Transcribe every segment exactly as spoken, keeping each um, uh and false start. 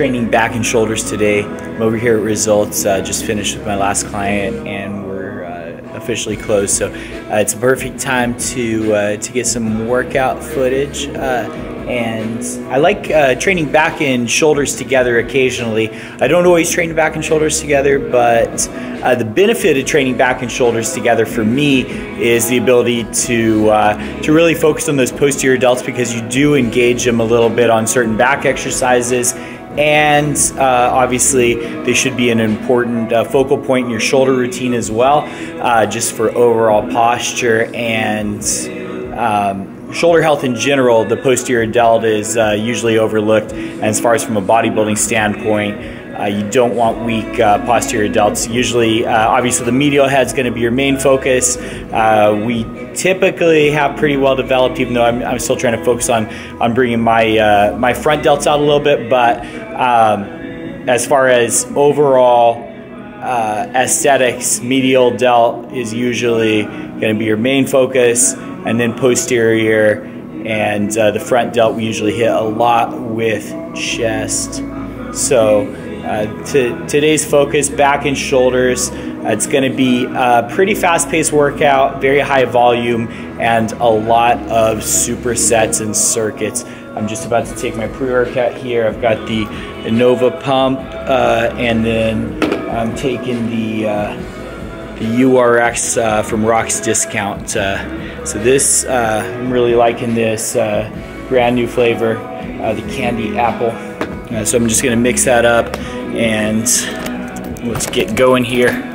Straining back and shoulders today. I'm over here at Results, uh, just finished with my last client, and we're uh, officially closed. So uh, it's a perfect time to uh, to get some workout footage. Uh, And I like uh, training back and shoulders together occasionally. I don't always train back and shoulders together, but uh, the benefit of training back and shoulders together for me is the ability to uh, to really focus on those posterior delts, because you do engage them a little bit on certain back exercises. And uh, obviously they should be an important uh, focal point in your shoulder routine as well, uh, just for overall posture and um, shoulder health in general. The posterior delt is uh, usually overlooked, and as far as from a bodybuilding standpoint, uh, you don't want weak uh, posterior delts. Usually, uh, obviously the medial head is going to be your main focus. Uh, we typically have pretty well developed, even though I'm, I'm still trying to focus on, on bringing my, uh, my front delts out a little bit, but um, as far as overall uh, aesthetics, medial delt is usually going to be your main focus. And then posterior and uh, the front delt we usually hit a lot with chest. So uh, to, today's focus, back and shoulders. Uh, it's going to be a pretty fast-paced workout, very high volume, and a lot of supersets and circuits. I'm just about to take my pre-workout here. I've got the Innova pump, uh, and then I'm taking the uh, the U R X uh, from Rock's Discount. Uh, so this, uh, I'm really liking this uh, brand new flavor, uh, the candy apple. Uh, so I'm just gonna mix that up and let's get going here.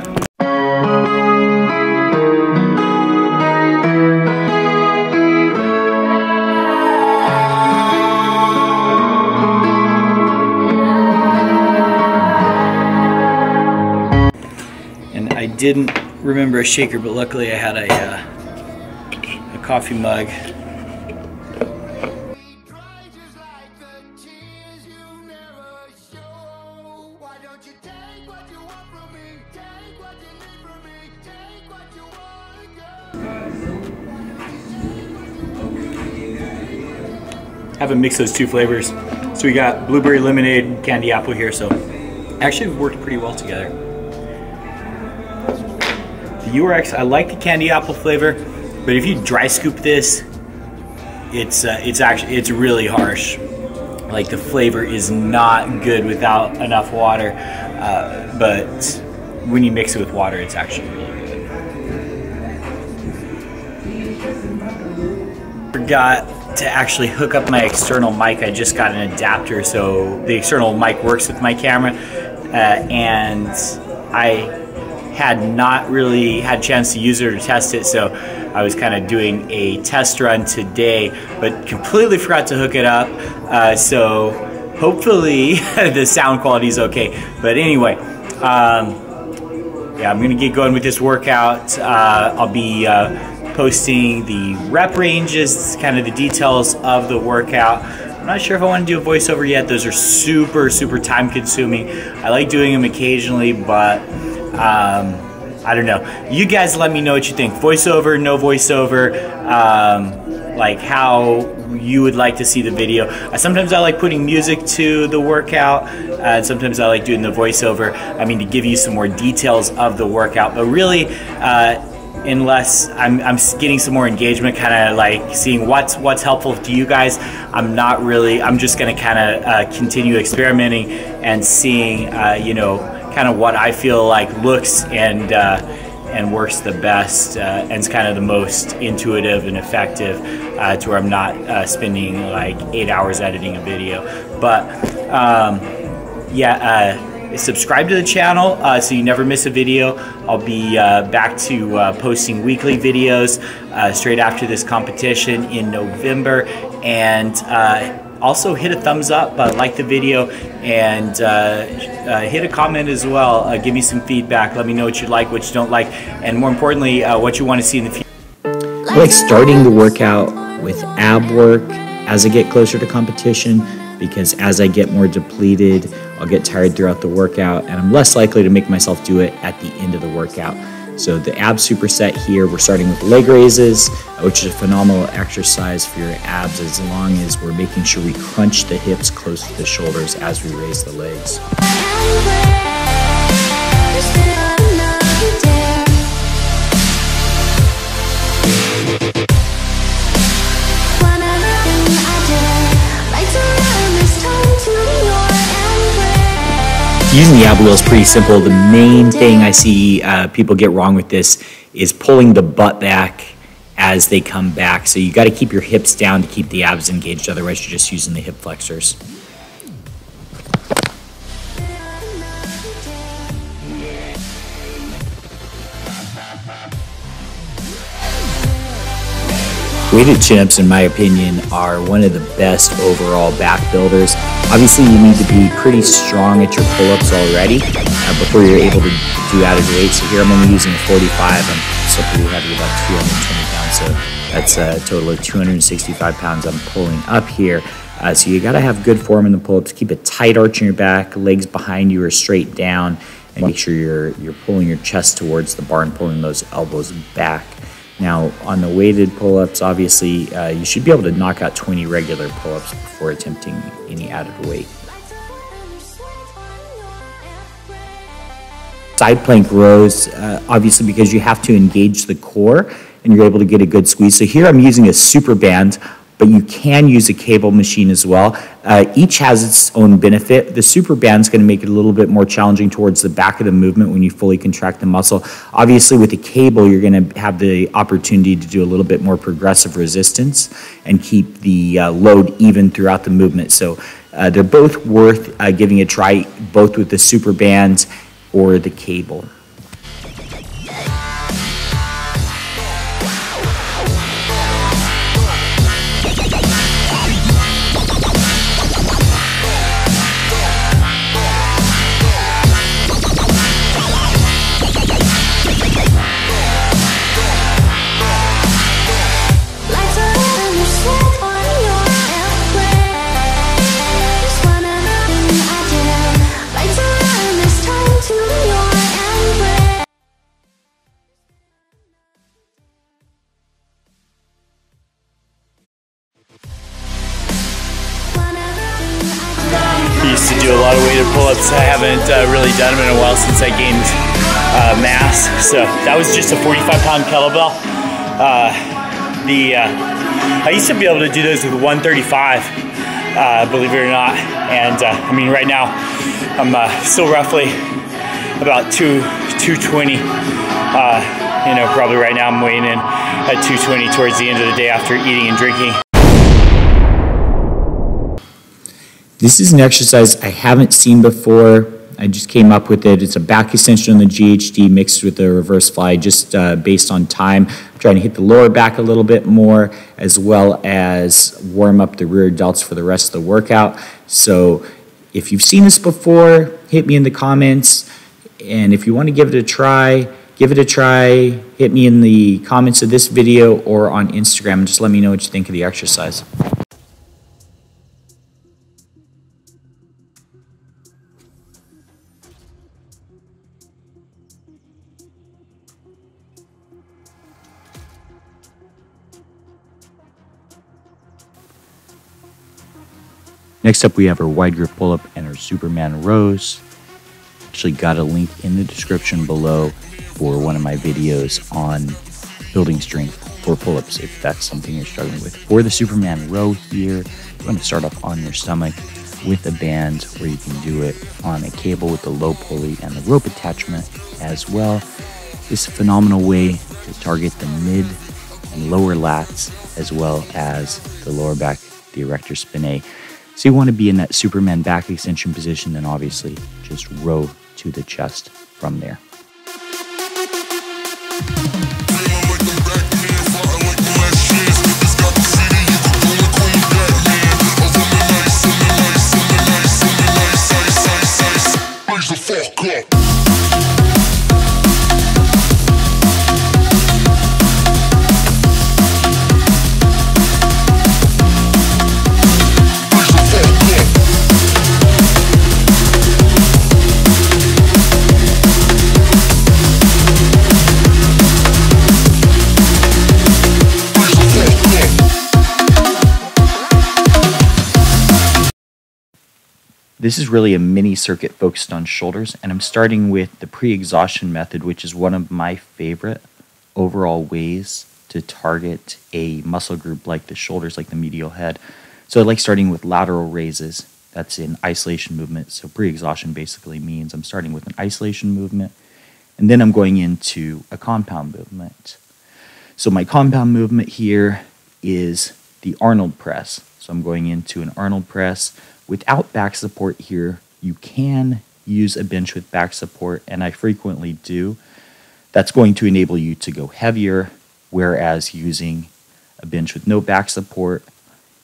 I didn't remember a shaker, but luckily I had a, uh, a coffee mug. Haven't mixed those two flavors. So we got blueberry lemonade and candy apple here, so actually we've worked pretty well together. The U R X, I like the candy apple flavor, but if you dry scoop this, it's uh, it's actually it's really harsh. Like, the flavor is not good without enough water, uh, but when you mix it with water, it's actually really good. Forgot to actually hook up my external mic. I just got an adapter, so the external mic works with my camera, uh, and I had not really had a chance to use it or test it, so I was kind of doing a test run today, but completely forgot to hook it up, uh, so hopefully the sound quality is okay. But anyway, um, yeah, I'm gonna get going with this workout. Uh, I'll be uh, posting the rep ranges, kind of the details of the workout. I'm not sure if I want to do a voiceover yet. Those are super, super time consuming. I like doing them occasionally, but Um, I don't know. You guys let me know what you think. Voiceover, no voiceover, um, like how you would like to see the video. Uh, sometimes I like putting music to the workout, uh, and sometimes I like doing the voiceover, I mean, to give you some more details of the workout. But really, uh, unless I'm, I'm getting some more engagement, kind of like seeing what's what's helpful to you guys, I'm not really, I'm just going to kind of uh, continue experimenting and seeing, uh, you know, kind of what I feel like looks and uh, and works the best, uh, and it's kind of the most intuitive and effective, uh, to where I'm not uh, spending like eight hours editing a video. But um, yeah, uh, subscribe to the channel, uh, so you never miss a video. I'll be uh, back to uh, posting weekly videos uh, straight after this competition in November, and uh, also hit a thumbs up, uh, like the video, and uh, uh, hit a comment as well. Uh, give me some feedback. Let me know what you like, what you don't like, and more importantly, uh, what you want to see in the future. I like starting the workout with ab work as I get closer to competition, because as I get more depleted, I'll get tired throughout the workout, and I'm less likely to make myself do it at the end of the workout. So the ab superset here, we're starting with leg raises, which is a phenomenal exercise for your abs as long as we're making sure we crunch the hips close to the shoulders as we raise the legs. Using the ab wheel is pretty simple. The main thing I see uh, people get wrong with this is pulling the butt back as they come back. So you got to keep your hips down to keep the abs engaged. Otherwise, you're just using the hip flexors. Weighted chin-ups, in my opinion, are one of the best overall back builders. Obviously, you need to be pretty strong at your pull-ups already uh, before you're able to do added weight. So here I'm only using a forty-five. I'm still pretty heavy, about two hundred twenty pounds. So that's a total of two hundred sixty-five pounds I'm pulling up here. Uh, so you got to have good form in the pull-ups. Keep a tight arch in your back, legs behind you or straight down, and make sure you're, you're pulling your chest towards the bar and pulling those elbows back. Now, on the weighted pull-ups, obviously, uh, you should be able to knock out twenty regular pull-ups before attempting any added weight. Side plank rows, uh, obviously, because you have to engage the core and you're able to get a good squeeze. So here I'm using a super band, but you can use a cable machine as well. Uh, each has its own benefit. The super band's gonna make it a little bit more challenging towards the back of the movement when you fully contract the muscle. Obviously with the cable, you're gonna have the opportunity to do a little bit more progressive resistance and keep the uh, load even throughout the movement. So uh, they're both worth uh, giving a try, both with the super bands or the cable. Used to do a lot of weighted pull-ups. I haven't uh, really done them in a while since I gained uh, mass. So that was just a forty-five pound kettlebell. Uh, the uh, I used to be able to do those with one thirty-five, uh, believe it or not. And uh, I mean, right now I'm uh, still roughly about two twenty. Uh, you know, probably right now I'm weighing in at two twenty towards the end of the day after eating and drinking. This is an exercise I haven't seen before. I just came up with it. It's a back extension on the G H D mixed with a reverse fly just uh, based on time. I'm trying to hit the lower back a little bit more as well as warm up the rear delts for the rest of the workout. So if you've seen this before, hit me in the comments. And if you want to give it a try, give it a try. Hit me in the comments of this video or on Instagram and just let me know what you think of the exercise. Next up, we have our wide grip pull-up and our Superman rows. Actually got a link in the description below for one of my videos on building strength for pull-ups if that's something you're struggling with. For the Superman row here, you want to start off on your stomach with a band, where you can do it on a cable with the low pulley and the rope attachment as well. This is a phenomenal way to target the mid and lower lats as well as the lower back, the erector spinae. So you want to be in that Superman back extension position, then obviously just row to the chest from there. This is really a mini circuit focused on shoulders, and I'm starting with the pre-exhaustion method, which is one of my favorite overall ways to target a muscle group like the shoulders, like the medial head. So I like starting with lateral raises. That's an isolation movement. So pre-exhaustion basically means I'm starting with an isolation movement, and then I'm going into a compound movement. So my compound movement here is the Arnold press. So I'm going into an Arnold press. Without back support here, you can use a bench with back support, and I frequently do. That's going to enable you to go heavier, whereas using a bench with no back support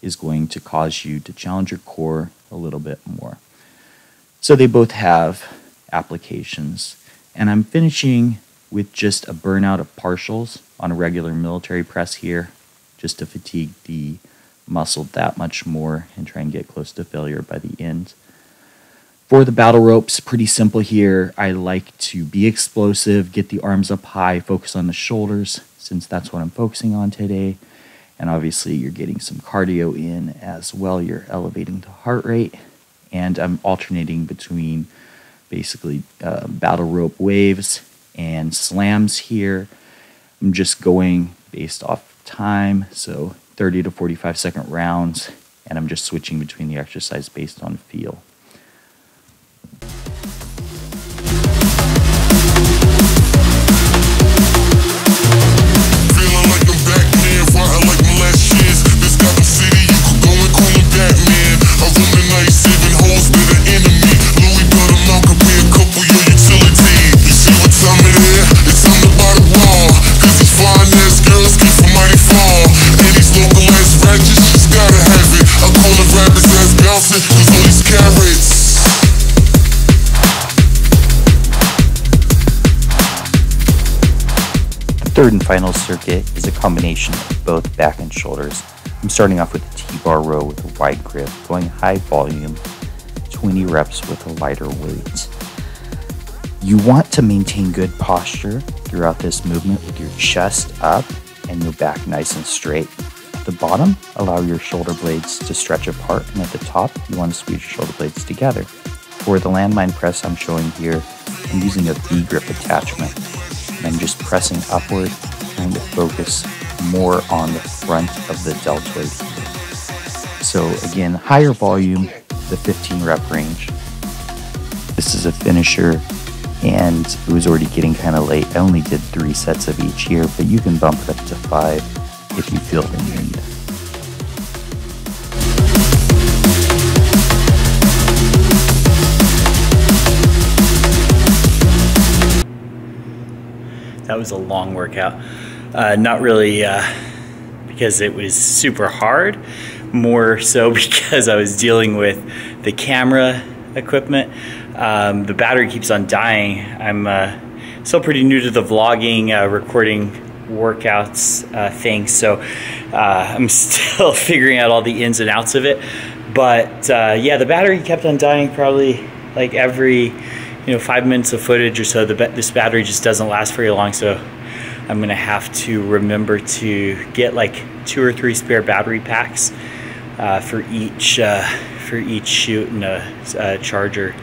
is going to cause you to challenge your core a little bit more. So they both have applications. And I'm finishing with just a burnout of partials on a regular military press here, just to fatigue the muscle that much more and try and get close to failure by the end. For the battle ropes, pretty simple here. I like to be explosive, get the arms up high, focus on the shoulders, since that's what I'm focusing on today. And obviously you're getting some cardio in as well. You're elevating the heart rate, and I'm alternating between basically uh, battle rope waves and slams here. I'm just going based off time, so thirty to forty-five second rounds, and I'm just switching between the exercise based on feel. Third and final circuit is a combination of both back and shoulders. I'm starting off with a T-bar row with a wide grip, going high volume, twenty reps with a lighter weight. You want to maintain good posture throughout this movement with your chest up and your back nice and straight. At the bottom, allow your shoulder blades to stretch apart, and at the top, you want to squeeze your shoulder blades together. For the landmine press I'm showing here, I'm using a V-grip attachment. I'm just pressing upward, trying to focus more on the front of the deltoid. So again, higher volume, the fifteen rep range. This is a finisher, and it was already getting kind of late. I only did three sets of each here, but you can bump it up to five if you feel the need. That was a long workout. Uh, not really uh, because it was super hard, more so because I was dealing with the camera equipment. Um, the battery keeps on dying. I'm uh, still pretty new to the vlogging, uh, recording workouts uh, thing, so uh, I'm still figuring out all the ins and outs of it. But uh, yeah, the battery kept on dying probably like every you know, five minutes of footage or so. The this battery just doesn't last very long, so I'm gonna have to remember to get like two or three spare battery packs uh, for each uh, for each shoot and a, a charger.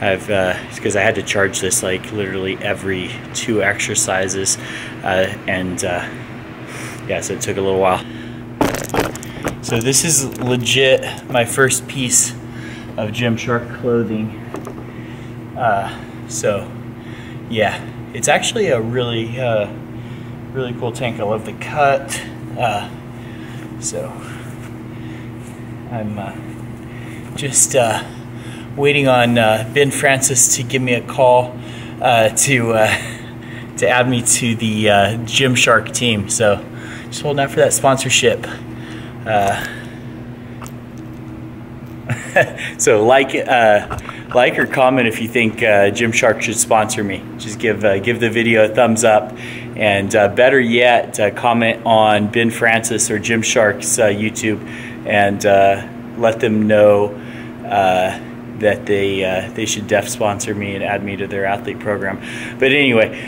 I've because uh, I had to charge this like literally every two exercises, uh, and uh, yeah, so it took a little while. So this is legit my first piece of Gymshark clothing. Uh, so yeah, it's actually a really, uh, really cool tank. I love the cut. Uh, so I'm, uh, just, uh, waiting on, uh, Ben Francis to give me a call, uh, to, uh, to add me to the, uh, Gymshark team. So just holding out for that sponsorship. Uh, so like, uh, like or comment if you think uh, Gymshark should sponsor me. Just give uh, give the video a thumbs up, and uh, better yet, uh, comment on Ben Francis or Gymshark's uh, YouTube, and uh, let them know uh, that they uh, they should def sponsor me and add me to their athlete program. But anyway,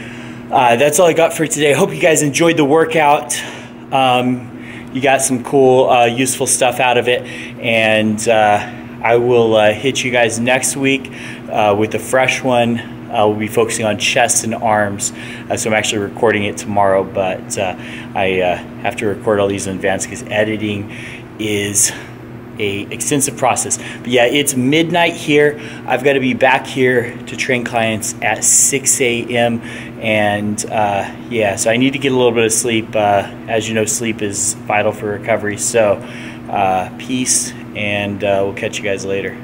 uh, that's all I got for today. I hope you guys enjoyed the workout. Um, you got some cool, uh, useful stuff out of it, and. Uh, I will uh, hit you guys next week uh, with a fresh one. Uh, we'll be focusing on chest and arms. Uh, so I'm actually recording it tomorrow, but uh, I uh, have to record all these in advance because editing is a extensive process. But yeah, it's midnight here. I've got to be back here to train clients at six A M And uh, yeah, so I need to get a little bit of sleep. Uh, as you know, sleep is vital for recovery. So uh, peace, and uh, we'll catch you guys later.